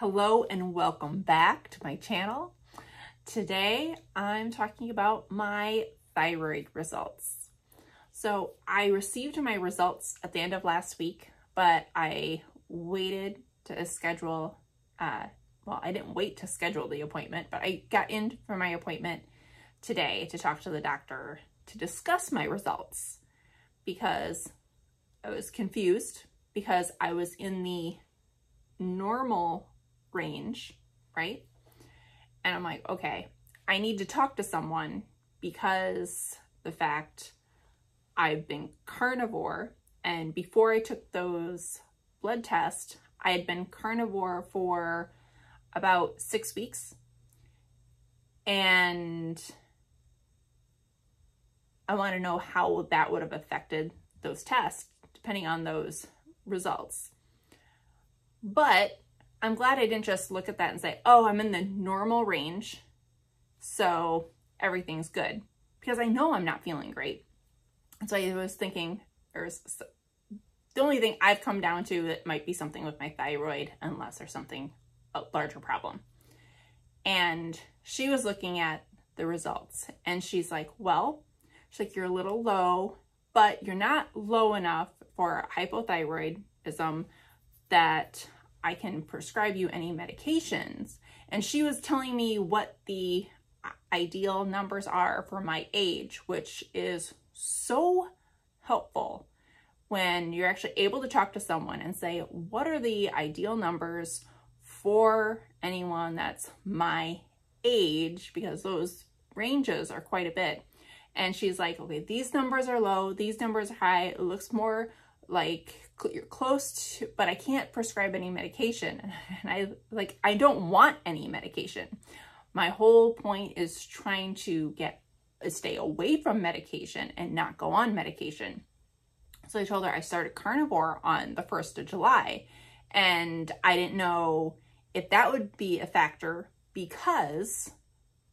Hello and welcome back to my channel. Today I'm talking about my thyroid results. So I received my results at the end of last week, but I waited to schedule, well, I didn't wait to schedule the appointment, but I got in for my appointment today to talk to the doctor to discuss my results because I was confused because I was in the normal range, right? And I'm like, okay, I need to talk to someone because the fact I've been carnivore, and before I took those blood tests, I had been carnivore for about 6 weeks. And I want to know how that would have affected those tests, depending on those results. But I'm glad I didn't just look at that and say, oh, I'm in the normal range, so everything's good, because I know I'm not feeling great. So I was thinking, there's the only thing I've come down to that might be something with my thyroid, unless there's something, a larger problem. And she was looking at the results and she's like, well, she's like, you're a little low, but you're not low enough for hypothyroidism that I can prescribe you any medications. And she was telling me what the ideal numbers are for my age, which is so helpful when you're actually able to talk to someone and say, what are the ideal numbers for anyone that's my age? Because those ranges are quite a bit. And she's like, okay, these numbers are low, these numbers are high, it looks more like you're close to, but I can't prescribe any medication. And I don't want any medication. My whole point is trying to stay away from medication and not go on medication. So I told her I started carnivore on the 1st of July, and I didn't know if that would be a factor because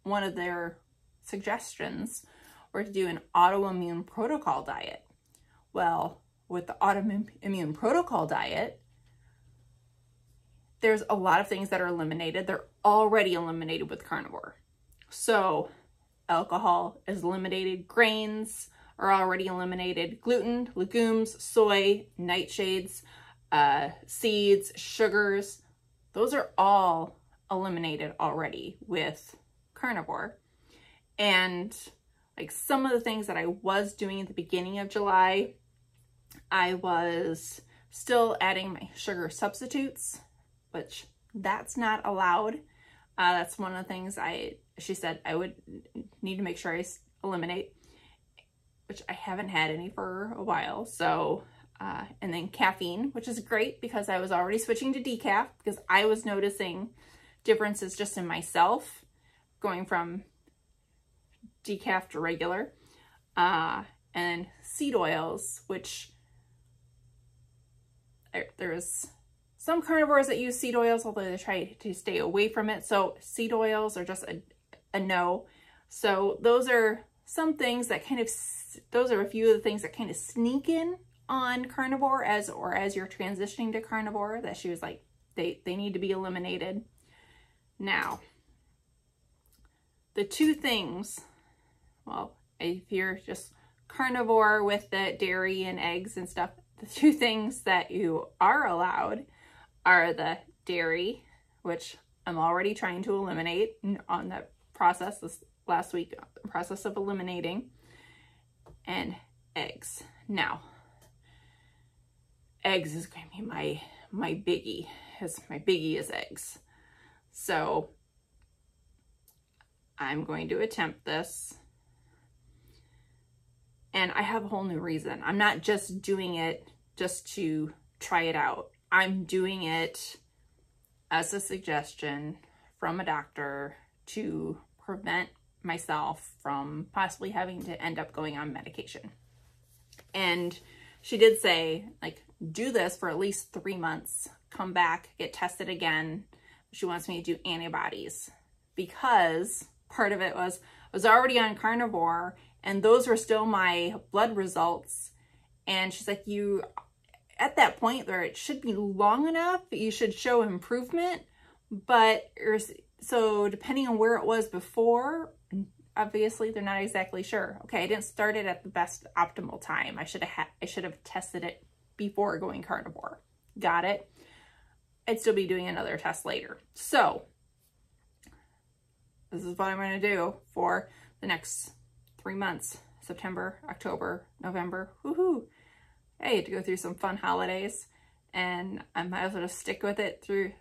one of their suggestions were to do an autoimmune protocol diet. Well, with the autoimmune protocol diet, there's a lot of things that are eliminated. They're already eliminated with carnivore. So alcohol is eliminated, grains are already eliminated, gluten, legumes, soy, nightshades, seeds, sugars. Those are all eliminated already with carnivore. And like some of the things that I was doing at the beginning of July, I was still adding my sugar substitutes, which that's not allowed. That's one of the things she said I would need to make sure I eliminate, which I haven't had any for a while. So, and then caffeine, which is great because I was already switching to decaf because I was noticing differences just in myself going from decaf to regular, and seed oils, which there's some carnivores that use seed oils, although they try to stay away from it. So seed oils are just a no. So those are some things that those are a few of the things that kind of sneak in on carnivore as you're transitioning to carnivore, that she was like, they need to be eliminated. Now, the two things, well, if you're just carnivore with the dairy and eggs and stuff, the two things that you are allowed are the dairy, which I'm already trying to eliminate on the process this last week, process of eliminating, and eggs. Now, eggs is going to be my biggie, because my biggie is eggs. So I'm going to attempt this. And I have a whole new reason. I'm not just doing it just to try it out. I'm doing it as a suggestion from a doctor to prevent myself from possibly having to end up going on medication. And she did say, like, do this for at least 3 months, come back, get tested again. She wants me to do antibodies because part of it was I was already on carnivore and those were still my blood results. And she's like, you, at that point where it should be long enough, you should show improvement, But so depending on where it was before, obviously they're not exactly sure. Okay, I didn't start it at the best optimal time. I should have tested it before going carnivore. Got it? I'd still be doing another test later. So this is what I'm going to do for the next 3 months, September, October, November. Woohoo! I get to go through some fun holidays, and I might as well just stick with it through,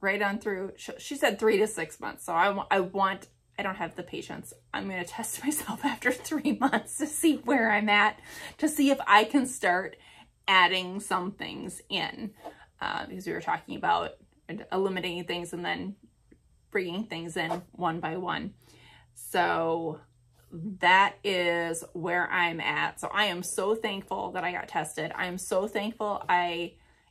right on through. She said 3 to 6 months, so I don't have the patience. I'm going to test myself after 3 months to see where I'm at, to see if I can start adding some things in, because we were talking about eliminating things and then bringing things in one by one. So that is where I'm at. So I am so thankful that I got tested. I am so thankful.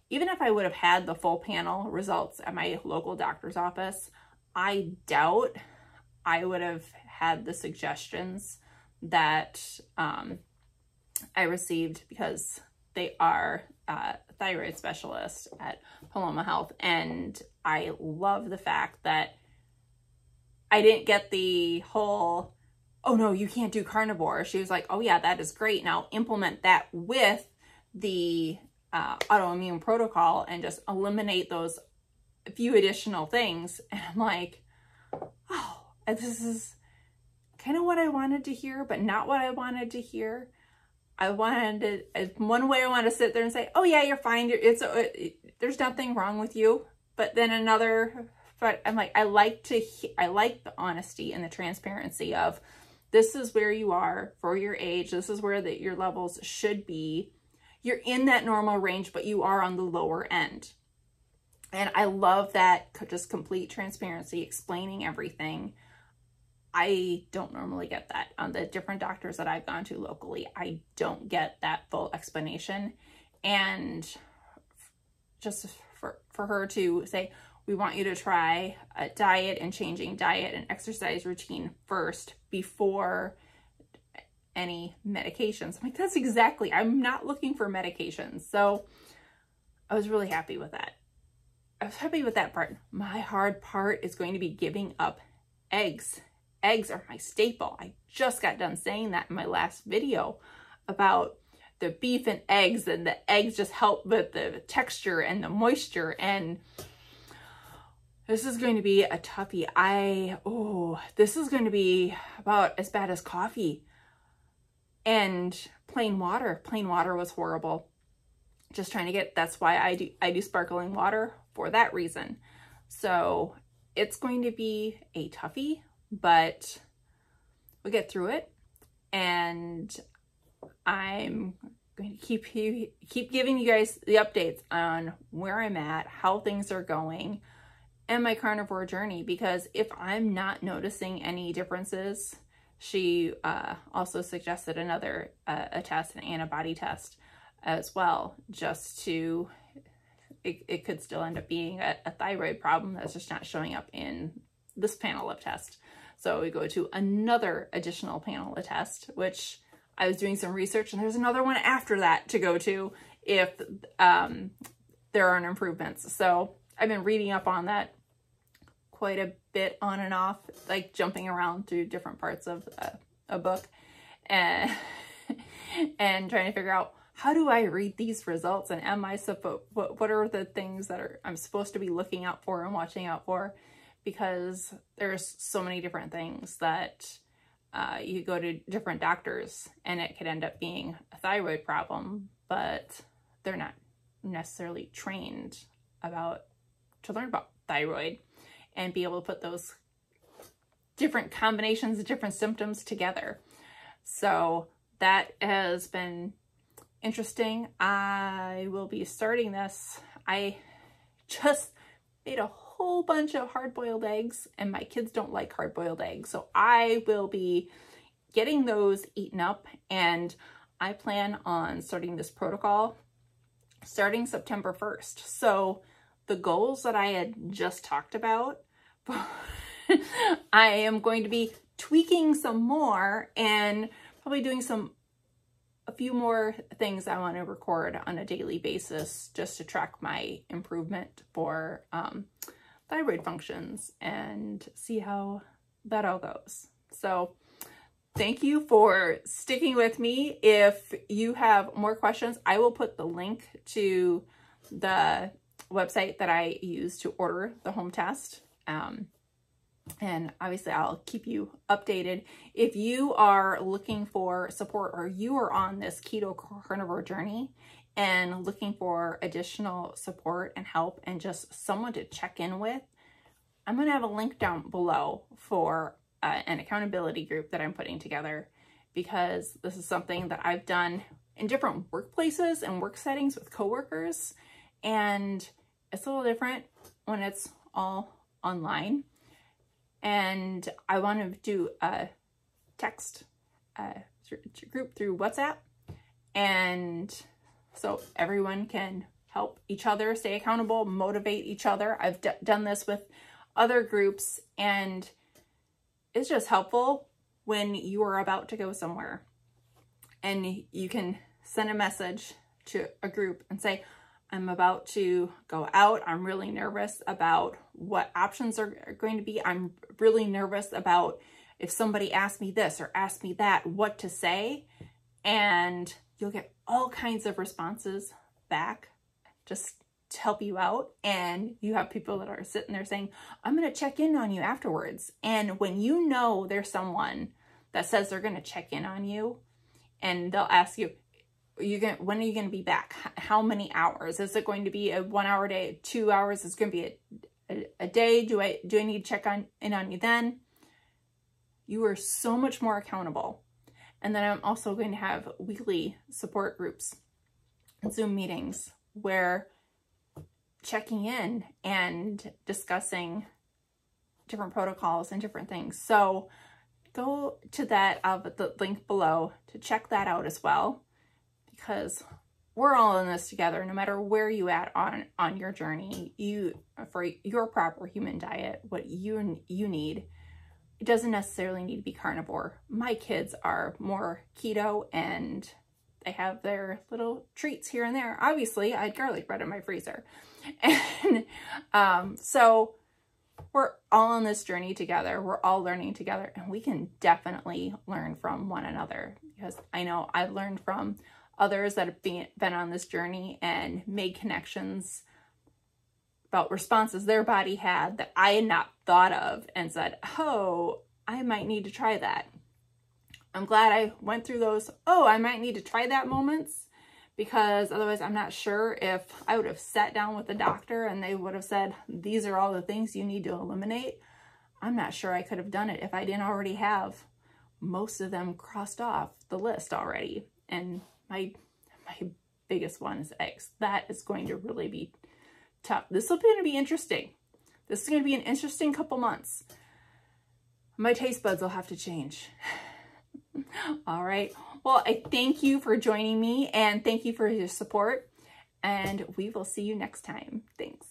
Even if I would have had the full panel results at my local doctor's office, I doubt I would have had the suggestions that I received, because they are thyroid specialists at Paloma Health. And I love the fact that I didn't get the whole, oh no, you can't do carnivore. She was like, oh yeah, that is great. Now implement that with the autoimmune protocol and just eliminate those few additional things. And I'm like, oh, this is kind of what I wanted to hear, but not what I wanted to hear. I wanted to sit there and say, oh yeah, you're fine. There's nothing wrong with you. But then I'm like, I like the honesty and the transparency of, this is where you are for your age. This is where your levels should be. You're in that normal range, but you are on the lower end. And I love that just complete transparency, explaining everything. I don't normally get that. On the different doctors that I've gone to locally, I don't get that full explanation. And just for her to say, we want you to try a diet and changing diet and exercise routine first before any medications. I'm like, that's exactly, I'm not looking for medications. So I was really happy with that. I was happy with that part. My hard part is going to be giving up eggs. Eggs are my staple. I just got done saying that in my last video about the beef and eggs, and the eggs just help with the texture and the moisture. And this is going to be a toughie. This is going to be about as bad as coffee and plain water. Plain water was horrible. Just trying to get, that's why I do sparkling water for that reason. So it's going to be a toughie, but we'll get through it. And I'm going to keep giving you guys the updates on where I'm at, how things are going, and my carnivore journey, because if I'm not noticing any differences, she also suggested another test, an antibody test as well, just to, it could still end up being a thyroid problem that's just not showing up in this panel of tests. So we go to another additional panel of tests, which I was doing some research, and there's another one after that to go to if there aren't improvements. So I've been reading up on that quite a bit, on and off, like jumping around through different parts of a book, and trying to figure out, how do I read these results, and what are the things that I'm supposed to be looking out for and watching out for? Because there's so many different things that you go to different doctors and it could end up being a thyroid problem, but they're not necessarily trained to learn about thyroid and be able to put those different combinations of different symptoms together. So that has been interesting. I will be starting this. I just made a whole bunch of hard-boiled eggs, and my kids don't like hard-boiled eggs, so I will be getting those eaten up, and I plan on starting this protocol starting September 1st. So the goals that I had just talked about, I am going to be tweaking some more, and probably doing a few more things I want to record on a daily basis, just to track my improvement for thyroid functions and see how that all goes. So thank you for sticking with me. If you have more questions, I will put the link to the website that I use to order the home test. And obviously I'll keep you updated. If you are looking for support or you are on this keto carnivore journey and looking for additional support and help and just someone to check in with, I'm going to have a link down below for an accountability group that I'm putting together, because this is something that I've done in different workplaces and work settings with coworkers, and it's a little different when it's all online. And I want to do a text group through WhatsApp, and so everyone can help each other, stay accountable, motivate each other. I've done this with other groups, and it's just helpful when you are about to go somewhere and you can send a message to a group and say, I'm about to go out. I'm really nervous about what options are going to be. I'm really nervous about if somebody asks me this or asks me that, what to say. And you'll get all kinds of responses back just to help you out. And you have people that are sitting there saying, I'm going to check in on you afterwards. And when you know there's someone that says they're going to check in on you, and they'll ask you, when are you going to be back? How many hours? Is it going to be a 1 hour day, 2 hours? Is it going to be a day? Do I need to check in on you then? You are so much more accountable. And then I'm also going to have weekly support groups and Zoom meetings where checking in and discussing different protocols and different things. So go to that. I'll put the link below to check that out as well, because we're all in this together. No matter where you at on your journey, for your proper human diet, what you need. It doesn't necessarily need to be carnivore. My kids are more keto, and they have their little treats here and there. Obviously, I had garlic bread in my freezer. And so we're all on this journey together. We're all learning together, and we can definitely learn from one another, because I know I've learned from others that have been on this journey and made connections about responses their body had that I had not thought of, and said, oh, I might need to try that. I'm glad I went through those, oh, I might need to try that moments, because otherwise I'm not sure if I would have sat down with the doctor and they would have said, these are all the things you need to eliminate. I'm not sure I could have done it if I didn't already have most of them crossed off the list already. And my biggest one is eggs. That is going to really be tough. This is going to be interesting. This is going to be an interesting couple months. My taste buds will have to change. All right. Well, I thank you for joining me, and thank you for your support, and we will see you next time. Thanks.